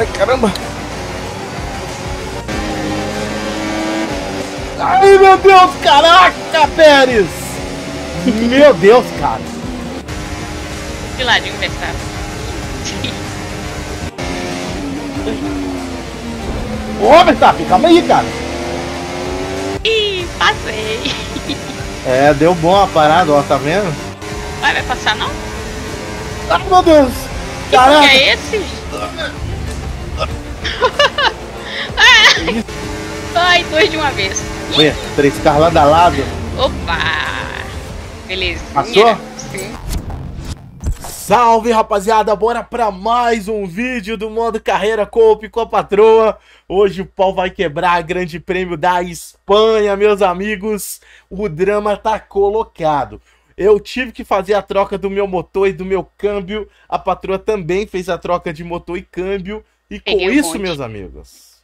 Ai, caramba! Ai, meu Deus, caraca, Pérez! Meu Deus, cara! De ladinho, Verstappen. Ô, Verstappen, calma aí, cara! Ih, passei! É, deu bom a parada, ó, tá vendo? Vai passar, não? Ai, meu Deus! Caraca! Que é esse? Ai, dois de uma vez. Ué, três carros lado a lado. Opa! Beleza. Passou? Sim. Salve, rapaziada! Bora pra mais um vídeo do modo carreira Coop com a patroa. Hoje o pau vai quebrar, grande prêmio da Espanha, meus amigos. O drama tá colocado. Eu tive que fazer a troca do meu motor e do meu câmbio. A patroa também fez a troca de motor e câmbio. E com isso, meus amigos,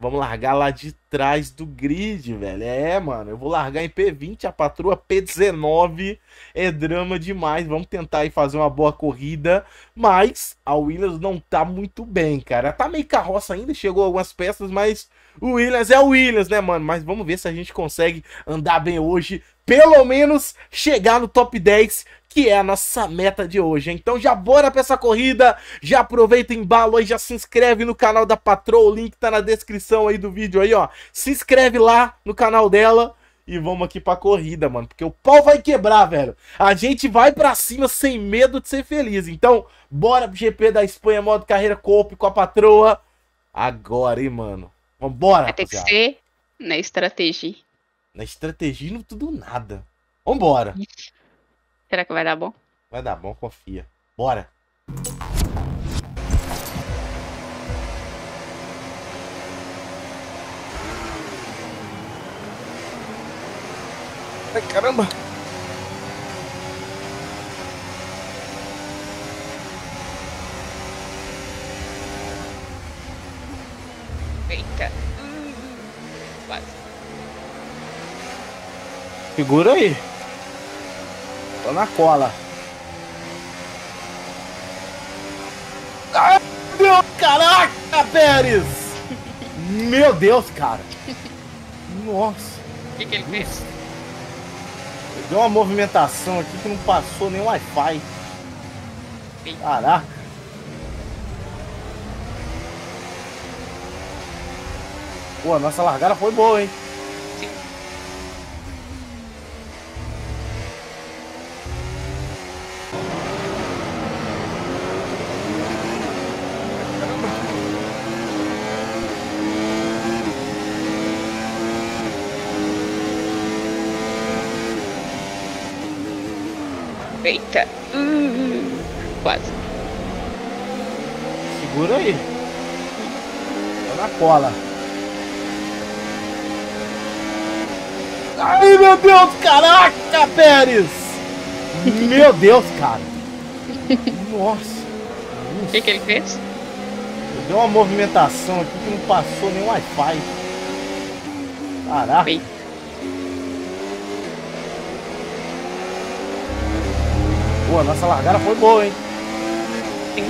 vamos largar lá de trás do grid, velho. É, mano, eu vou largar em P20, a patroa P19. É drama demais. Vamos tentar aí fazer uma boa corrida. Mas a Williams não tá muito bem, cara. Tá meio carroça ainda, chegou algumas peças, mas o Williams é o Williams, né, mano? Mas vamos ver se a gente consegue andar bem hoje. Pelo menos chegar no top 10, que é a nossa meta de hoje. Então já bora pra essa corrida, já aproveita o embalo aí, já se inscreve no canal da Patroa, o link tá na descrição aí do vídeo aí, ó. Se inscreve lá no canal dela e vamos aqui pra corrida, mano, porque o pau vai quebrar, velho. A gente vai pra cima sem medo de ser feliz. Então bora pro GP da Espanha, modo carreira Coop com a Patroa. Agora, hein, mano. Vambora, rapaziada. Vai ter que ser na estratégia. Na estratégia não tudo nada. Vambora. Será que vai dar bom? Vai dar bom, confia. Bora. Ai, caramba. Eita. Quase. Segura aí. Tô na cola. Ai, meu, caraca, Pérez! Meu Deus, cara. Nossa. O que ele fez? Deu uma movimentação aqui que não passou nem o Wi-Fi. Caraca. Pô, a nossa largada foi boa, hein? Eita, quase. Segura aí. Tô na cola. Ai, meu Deus, caraca, Pérez! Meu Deus, cara. Nossa. O que ele fez? Deu uma movimentação aqui que não passou nem o Wi-Fi. Caraca. Eita. Pô, a nossa largada foi boa, hein? Sim.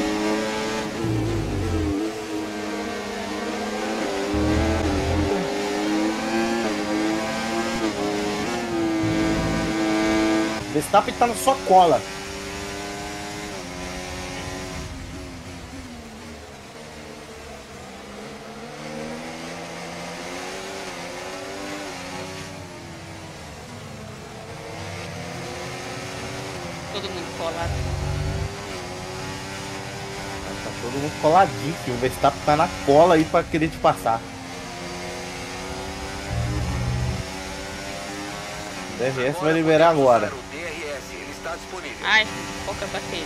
Verstappen tá na sua cola. Todo mundo coladinho, o Verstappen tá na cola aí pra querer te passar. O DRS vai liberar agora. Ai, pouca bateria.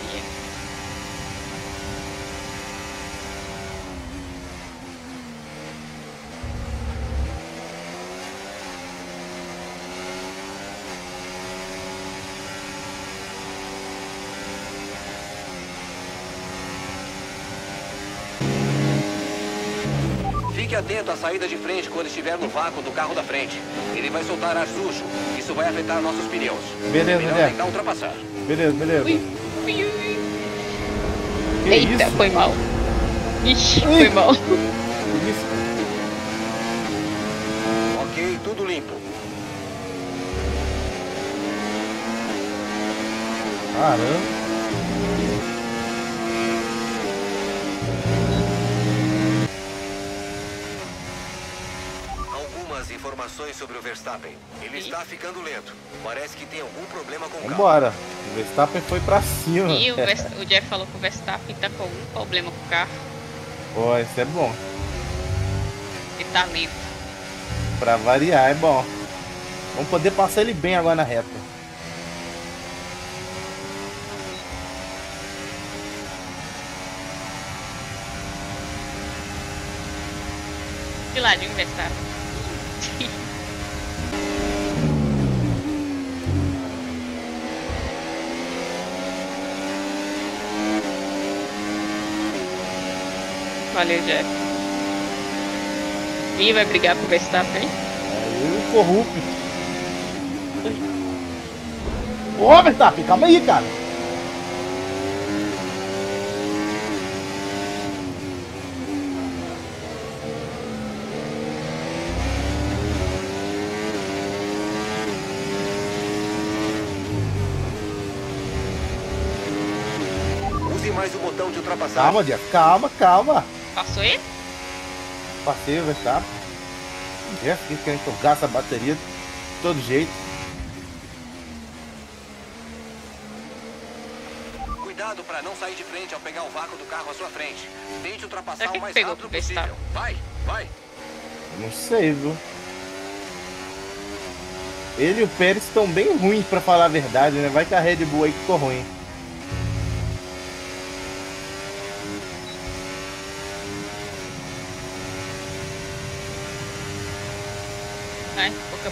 Fique atento à saída de frente quando estiver no vácuo do carro da frente. Ele vai soltar ar sujo. Isso vai afetar nossos pneus. Beleza, beleza. Tentar ultrapassar. Beleza, beleza. Ui, ui, ui. Eita, isso? Foi mal. Ixi, foi mal. Ok, tudo limpo. Caramba. Informações sobre o Verstappen. Ele está ficando lento. Parece que tem algum problema com o carro. Vambora. O Verstappen foi pra cima. E o Jeff falou que o Verstappen tá com algum problema com o carro. Pô, isso é bom. Ele tá lento. Pra variar, é bom. Vamos poder passar ele bem agora na reta. Que ladinho, Verstappen. Valeu, Jeff. Ih, vai brigar pro Verstappen, hein? É, eu corrupto. Ô, Verstappen, calma aí, cara. Use mais o botão de ultrapassagem. Calma, Jeff, calma, calma. Passou ele? Passei, vai estar. É, eles querem jogar essa bateria de todo jeito. Cuidado para não sair de frente ao pegar o vácuo do carro à sua frente. Tente ultrapassar o mais rápido possível. Vai, vai. Não sei, viu? Ele e o Pérez estão bem ruins, para falar a verdade, né? Vai que a Red Bull aí ficou ruim.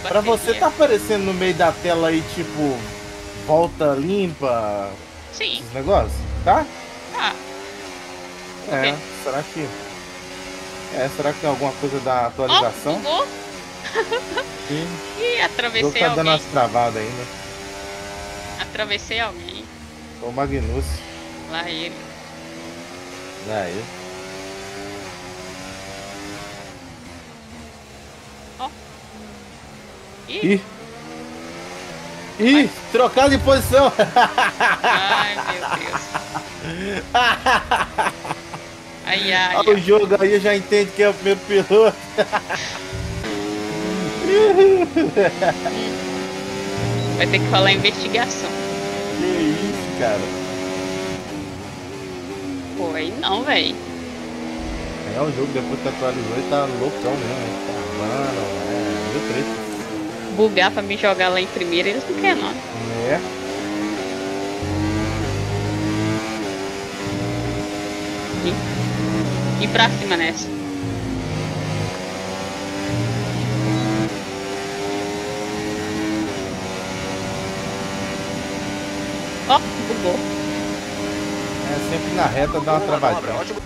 Pra você tá aparecendo no meio da tela aí, tipo, volta limpa? Sim. Esses negócios? Tá? Tá. Ah. É, okay. Será que... É, será que tem alguma coisa da atualização? Oh, bugou? Sim. Ih, atravessei alguém. O jogo tá dando umas travadas ainda. Atravessei alguém. Foi o Magnus. Lá ele. Lá ele. Ó. Oh. Ih, trocar de posição. Ai, meu Deus. Ai, ai. Olha o jogo aí, já entende quem é o primeiro piloto. Vai ter que falar investigação. Que isso, cara. Pô, aí não, velho. É, o jogo depois que atualizou ele tá loucão mesmo. Tá, mano, é meu preto. Bugar pra me jogar lá em primeiro, eles não querem, não. É. E pra cima nessa. Ó, bugou. É, sempre na reta dá uma travadinha.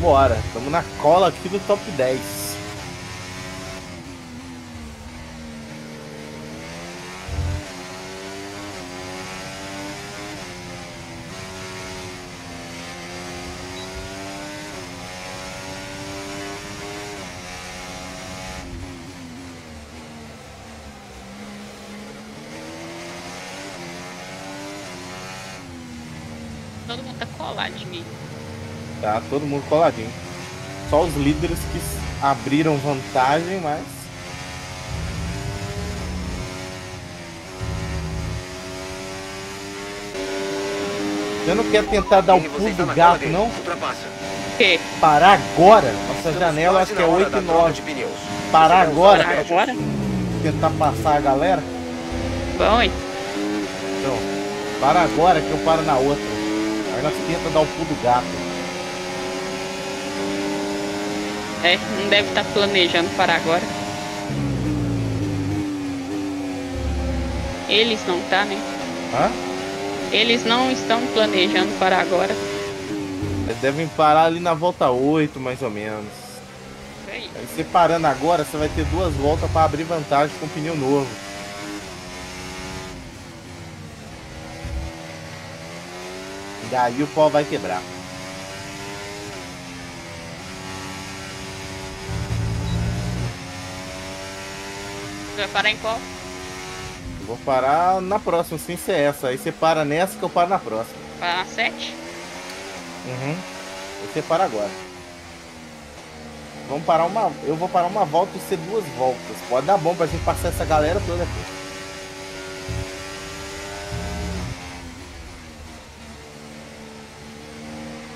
Bora, estamos na cola aqui do top 10. Todo mundo tá colado de mim. Tá todo mundo coladinho. Só os líderes que abriram vantagem, mas... Você não quer tentar dar o pulo do gato, não? Que? Parar agora? Nossa janela acho que é 8 e 9. Parar agora? Tentar passar a galera? Bom, hein? Então, para agora que eu paro na outra. Aí nós tenta dar o pulo do gato. É, não deve estar planejando parar agora. Eles não tá, né? Hã? Eles não estão planejando parar agora. Eles devem parar ali na volta 8, mais ou menos. Aí você parando agora, você vai ter duas voltas para abrir vantagem com o pneu novo. Daí o pau vai quebrar. Vai parar em qual? Vou parar na próxima, sem ser essa. Aí você para nessa que eu paro na próxima. Para na 7? Uhum. Você para agora. Vamos parar uma... Eu vou parar uma volta e ser duas voltas. Pode dar bom pra gente passar essa galera toda aqui.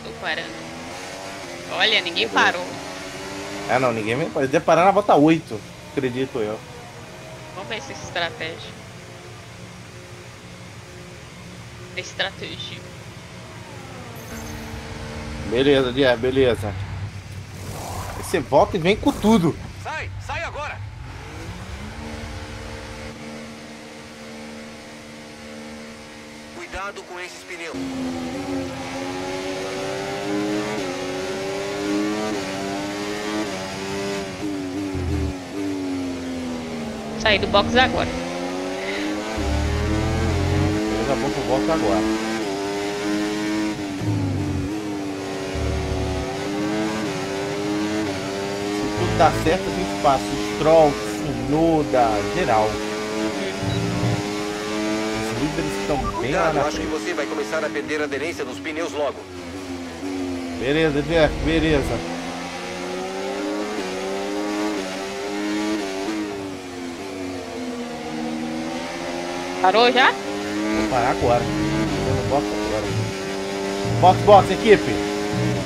Tô parando. Olha, ninguém parou. Ah não, ninguém parou. Deve parar na volta 8, acredito eu. Vamos ver essa estratégia. Estratégia. Beleza, Diego, beleza. Aí você volta e vem com tudo. Sai, sai agora. Cuidado com esses pneus. Sair do box agora. Eu já vou pro box agora. Se tudo dá certo, a gente passa o Stroll, Sunoda, geral. Os líderes estão bem lá na frente. Acho que você vai começar a perder a aderência dos pneus logo. Beleza, Jeff, beleza. Parou já? Vou parar agora. Box agora. Box, box, equipe.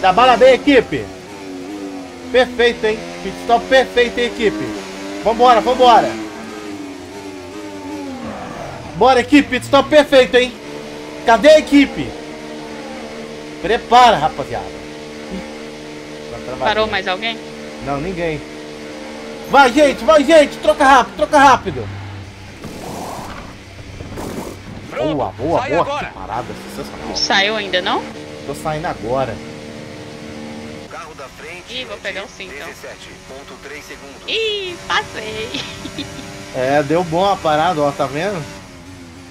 Trabalha bem, equipe. Perfeito, hein? Pit stop perfeito, hein, equipe? Vambora, vambora. Bora, equipe. Pit stop perfeito, hein? Cadê a equipe? Prepara, rapaziada. Parou mais alguém? Não, ninguém. Vai, gente. Troca rápido, troca rápido. Boa, boa, sai boa, agora. Que parada sensacional. Não saiu ainda não? Tô saindo agora. O carro da frente. Ih, vou pegar um 5 então. 17,3 segundos. Ih, passei. É, deu bom a parada, ó, tá vendo?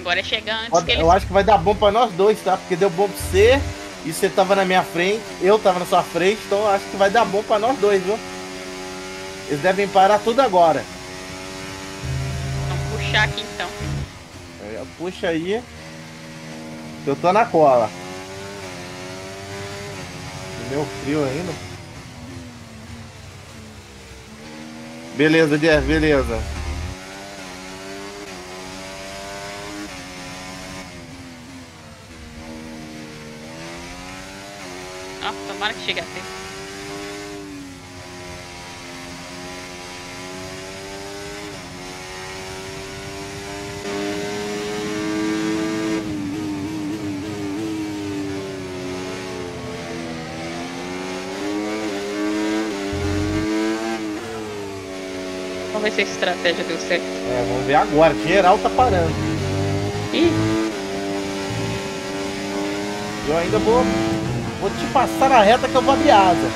Agora é chegar antes ó, que eles... Eu acho que vai dar bom pra nós dois, tá? Porque deu bom pra você e você tava na minha frente, eu tava na sua frente, então eu acho que vai dar bom pra nós dois, viu? Eles devem parar tudo agora. Vamos puxar aqui então. Puxa aí, que eu tô na cola. Meu frio ainda. Beleza, Jeff, beleza. Ah, tomara que chegue a tempo. Vamos ver se a estratégia deu certo. É, vamos ver agora. Geral tá parando. Ih! Eu ainda vou te passar na reta que eu vou abrir asa.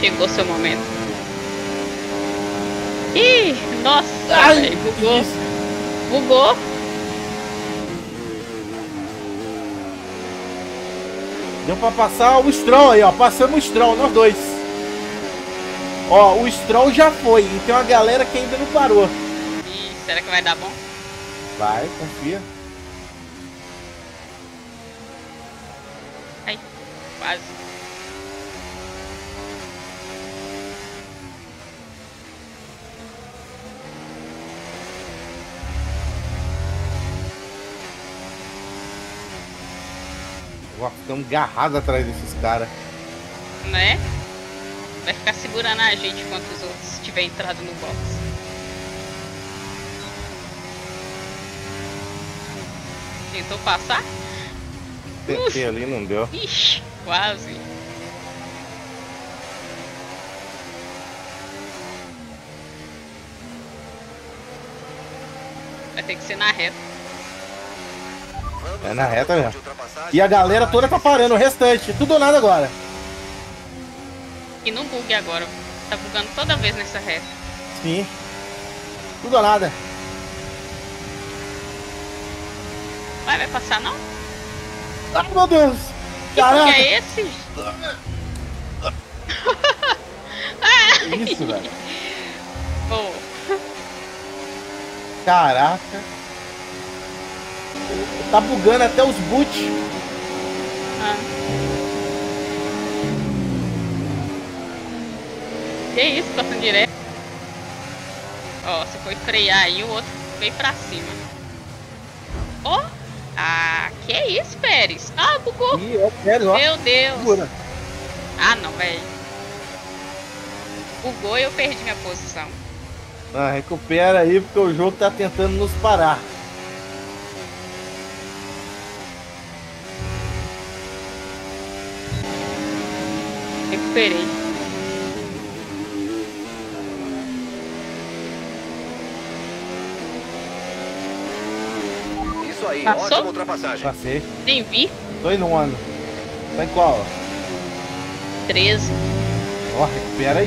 Chegou seu momento. Ih! Nossa! Ai, bugou! Bugou! Deu pra passar o Stroll aí, ó. Passamos o Stroll, nós dois. Ó, o Stroll já foi, e tem uma galera que ainda não parou. E será que vai dar bom? Vai, confia. Ai, quase. Ó, ficamos garrados atrás desses caras. Né? Vai ficar segurando a gente enquanto os outros tiver entrado no box. Tentou passar? Tentei ali, não deu. Ixi, quase. Vai ter que ser na reta. É na reta mesmo. E a galera toda tá parando, o restante, tudo ou nada agora. E não bugue agora, tá bugando toda vez nessa reta. Sim, tudo ou nada. Vai passar não? Ai meu Deus! Caraca! Que é esse? Que isso, velho? Oh. Caraca! Tá bugando até os boot. Ah. Que isso, passando direto. Ó, você foi frear aí, o outro veio pra cima. Ó! Oh. Ah, que isso, Pérez? Ah, bugou! Ih, é o Pérez, ó. Meu Deus! Bugura. Ah, não, velho. Bugou e eu perdi minha posição. Ah, recupera aí, porque o jogo tá tentando nos parar. Recuperei. Aí, passou? Ótima ultrapassagem. Passei. Nem vi. Tô indo um ano. Tá em qual? 13. Ó, recupera aí.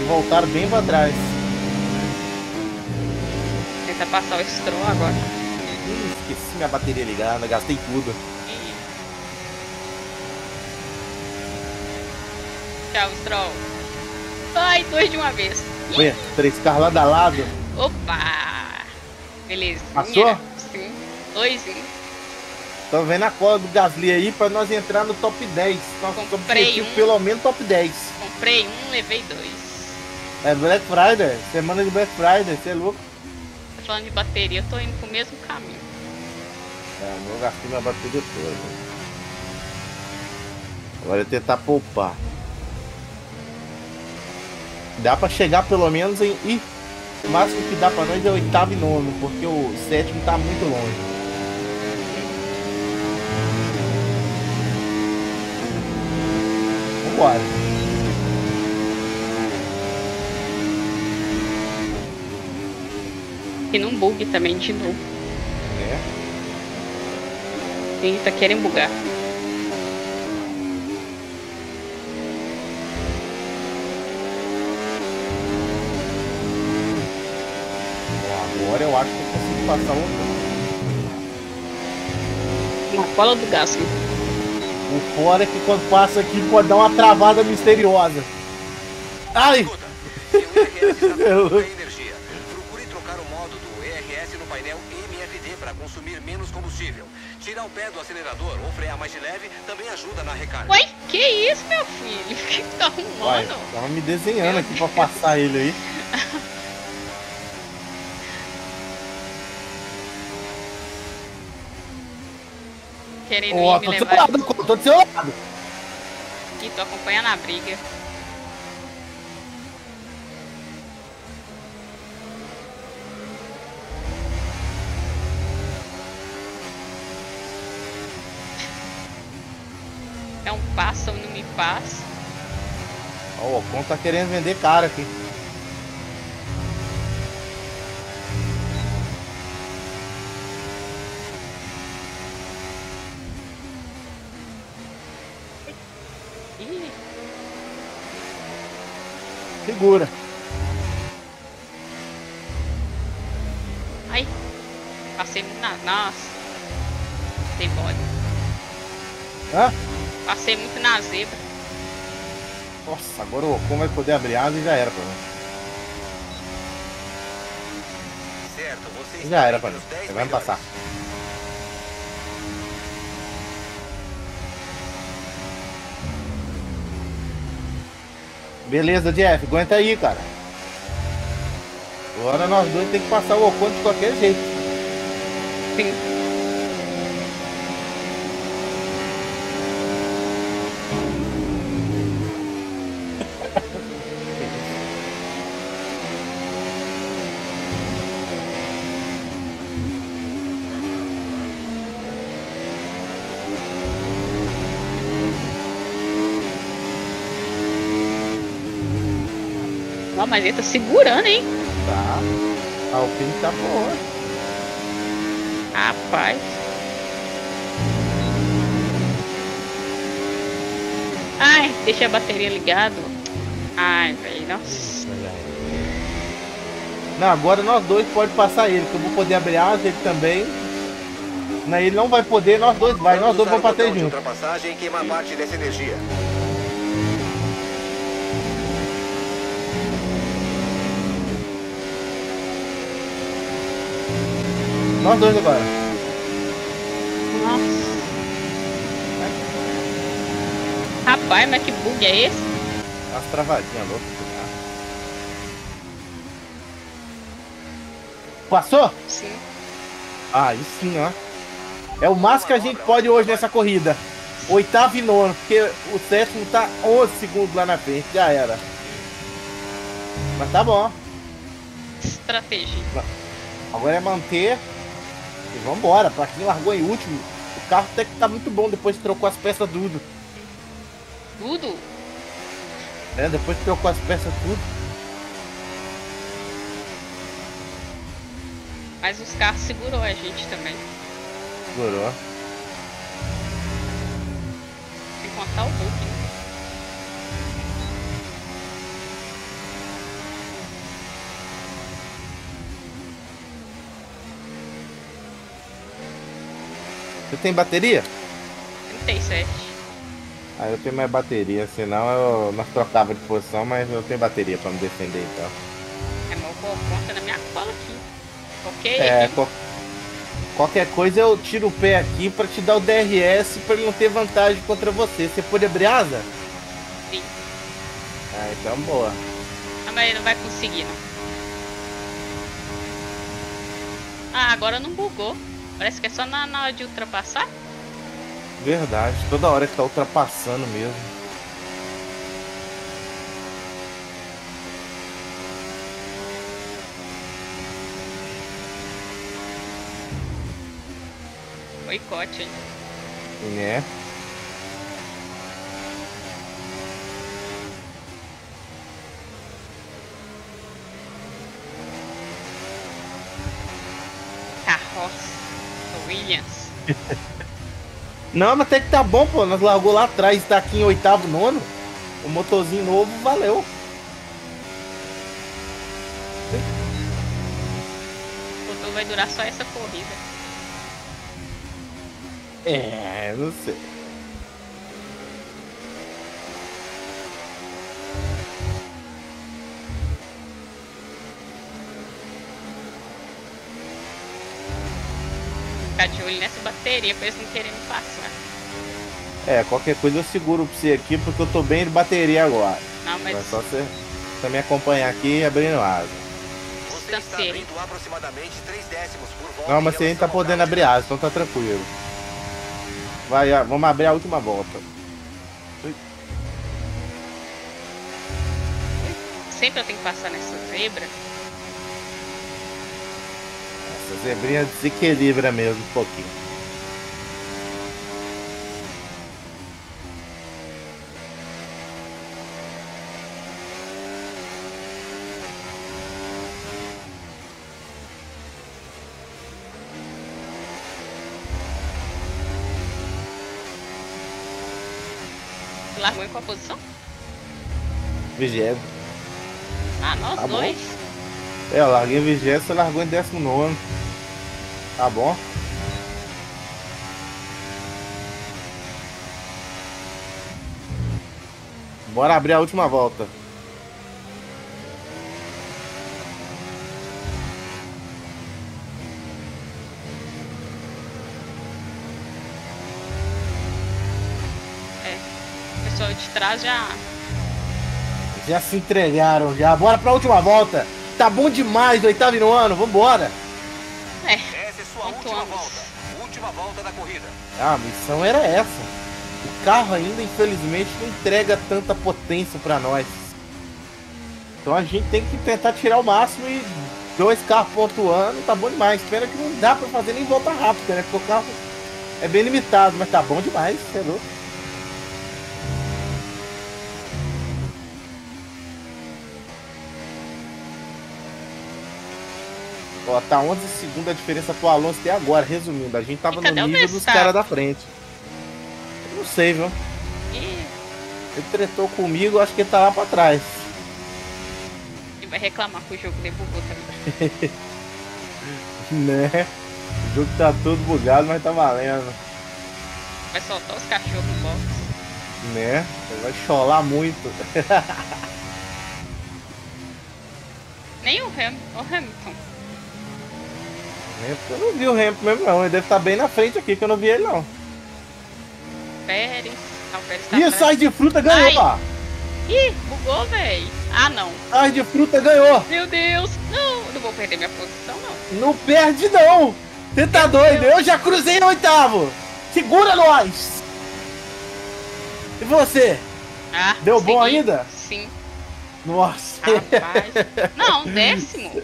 E voltaram bem pra trás. Tenta passar o Stroll agora. Esqueci minha bateria ligada, gastei tudo. Tchau, Stroll. Ai, dois de uma vez. Ué, três carros lado a lado. Opa! Beleza. Passou? Sim. Doisinho. Tô vendo a cola do Gasly aí pra nós entrar no top 10. Nós comprei um, pelo menos top 10. Comprei um, levei dois. É Black Friday, semana de Black Friday, você é louco? Tô falando de bateria, eu tô indo pro mesmo caminho. É, eu gastei minha bateria toda. Agora eu tentar poupar. Dá pra chegar pelo menos em... Ih, o máximo que dá pra nós é o oitavo e nono, porque o sétimo tá muito longe. Bora. E não bugue também de novo. É? Quem tá querendo bugar? Bom, agora eu acho que eu consigo passar um. Uma cola do gás. O fora é que quando passa aqui pode dar uma travada misteriosa. Ai! Procure trocar o modo do ERS no painel MFD para consumir menos combustível. Tirar o pé do acelerador ou frear mais de leve também ajuda na recarga. Uai, que isso, meu filho? O que tá arrumando? Uai, tava me desenhando aqui pra passar ele aí. Ó, oh, tô do seu lado, tô do seu lado. E tô acompanhando a briga. É um passo ou não me passa. Ó, o Ocon tá querendo vender cara aqui. Segura. Ai, passei muito na... Nossa, tem bode. Hã? Passei muito na zebra. Nossa, agora o Ocon vai poder abrir asa e já era pra mim. Certo, você já era pra mim, você vai me passar. Beleza, Jeff, aguenta aí, cara. Agora nós dois tem que passar o Ocon de qualquer jeito. Sim. Mas ele tá segurando, hein? Tá. Ah, o Pini tá boa. Rapaz. Ai, deixa a bateria ligada. Ai, velho, nossa. Não, agora nós dois pode passar ele, que eu vou poder abrir asas, ele também. Não, ele não vai poder, nós dois vai, nós dois vamos bater junto. Ultrapassagem e queima parte dessa energia. Nós dois agora. Nossa. Rapaz, mas que bug é esse? As travadinhas loucas. Passou? Sim. Aí sim, ó. É o máximo que a gente pode hoje nessa corrida. Oitavo e nono, porque o sétimo tá 11 segundos lá na frente. Já era. Mas tá bom. Estratégia. Agora é manter... E vambora, pra quem largou em último, o carro até que tá muito bom depois que trocou as peças tudo. Tudo? É, depois que trocou as peças tudo. Mas os carros segurou a gente também. Segurou. Sem contar o bug. Você tem bateria? 37. Ah, eu tenho mais bateria, senão eu não trocava de posição, mas eu tenho bateria pra me defender então. É, mas eu vou conta na minha cola aqui. Ok? É, qualquer coisa eu tiro o pé aqui pra te dar o DRS pra ele não ter vantagem contra você. Você pode abrir asa? Sim. Ah, então boa. Ah, mas ele não vai conseguir, não. Ah, agora não bugou. Parece que é só na hora de ultrapassar? Verdade, toda hora que tá ultrapassando mesmo. Boicote, hein? É. Carroça. Williams. Não, mas até que tá bom, pô. Nós largou lá atrás, tá aqui em oitavo, nono. O motorzinho novo, valeu. O motor vai durar só essa corrida. É, não sei. De olho nessa bateria pra eles não quererem me passar. É, qualquer coisa eu seguro pra você aqui porque eu tô bem de bateria agora. Não, mas... é só você me acompanhar aqui e abrindo asa. Você está abrindo aproximadamente 3 décimos por volta. Não, mas você ainda tá podendo abrir asa, então tá tranquilo. Vai, ó, vamos abrir a última volta. Ui. Sempre eu tenho que passar nessa zebra. Essa zebrinha desequilibra mesmo um pouquinho. Largou em qual posição? 20º. Ah, nós tá dois. Bom. É, eu larguei em 20º, você largou em 19º. Tá bom? Bora abrir a última volta. É, o pessoal de trás já se entregaram já. Bora pra última volta. Tá bom demais, oitavo no ano, vambora! É, essa é sua última volta da corrida. Ah, a missão era essa. O carro ainda, infelizmente, não entrega tanta potência pra nós. Então a gente tem que tentar tirar o máximo e 2 carros pontuando, tá bom demais. Pena que não dá pra fazer nem volta rápida, né? Porque o carro é bem limitado, mas tá bom demais, você é louco. Ó, tá 11 segundos a diferença pro Alonso até agora, resumindo. A gente tava no nível dos caras da frente. Eu não sei, viu? Ele tretou comigo, acho que ele tá lá pra trás. Ele vai reclamar que o jogo dele bugou também. Né? O jogo tá todo bugado, mas tá valendo. Vai soltar os cachorros no box. Né? Ele vai cholar muito. Nem o Hamilton. Eu não vi o Hamilton mesmo não, ele deve estar bem na frente aqui, que eu não vi ele não. Pérez, não, Pérez tá. Ih, sai de fruta, ganhou, ó. Ih, bugou, véi. Ah, não. Sai de fruta, ganhou. Meu Deus, não, não vou perder minha posição, não. Não perde, não. Você tá doido, eu já cruzei no 8º. Segura nós. E você? Ah, deu bom ainda? Sim. Nossa. Rapaz. Não, 10º.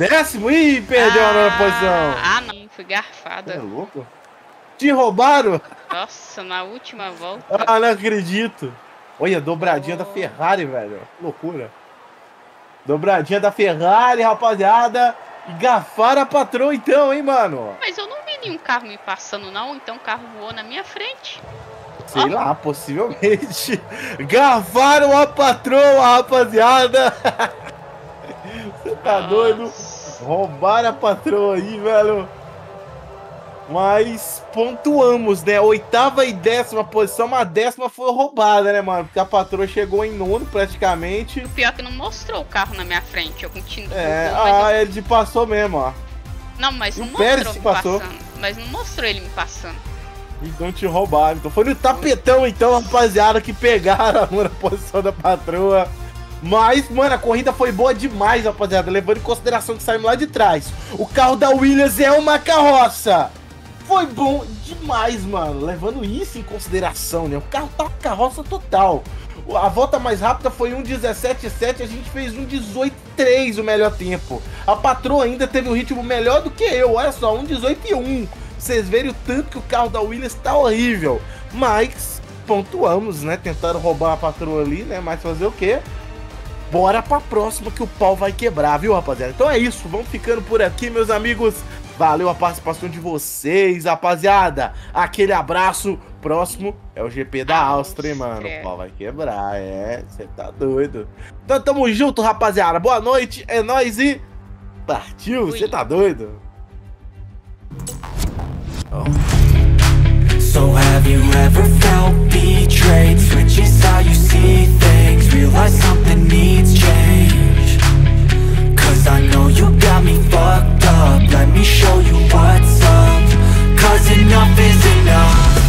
10º? Ih, perdeu a nova posição. Ah, não, fui garfada. Você é louco? Te roubaram? Nossa, na última volta. Ah, não acredito. Olha, dobradinha da Ferrari, velho. Que loucura. Dobradinha da Ferrari, rapaziada. E garfaram a patroa então, hein, mano? Mas eu não vi nenhum carro me passando, não. Então o carro voou na minha frente. Sei lá, possivelmente. Garfaram a patroa, rapaziada. Você tá doido? Roubaram a patroa aí, velho. Mas pontuamos, né? 8ª e 10ª posição, mas a 10ª foi roubada, né, mano? Porque a patroa chegou em 9º praticamente. O pior é que não mostrou o carro na minha frente. Eu continuo. É, ele passou mesmo, ó. Não, mas não mostrou ele passando. Mas não mostrou ele me passando. Então te roubaram, então foi no tapetão então, rapaziada, que pegaram, mano, a posição da patroa. Mas, mano, a corrida foi boa demais, rapaziada, levando em consideração que saímos lá de trás. O carro da Williams é uma carroça. Foi bom demais, mano, levando isso em consideração, né? O carro tá uma carroça total. A volta mais rápida foi 1:17,7, a gente fez 1:18,3 o melhor tempo. A patroa ainda teve um ritmo melhor do que eu, olha só, 1:18,1. Vocês verem o tanto que o carro da Williams tá horrível. Mas pontuamos, né? Tentaram roubar a patroa ali, né? Mas fazer o quê? Bora pra próxima que o pau vai quebrar, viu, rapaziada? Então é isso. Vamos ficando por aqui, meus amigos. Valeu a participação de vocês, rapaziada. Aquele abraço. Próximo é o GP da Áustria, mano. O pau vai quebrar, é. Você tá doido. Então tamo junto, rapaziada. Boa noite, é nóis e partiu. Você tá doido? So have you ever felt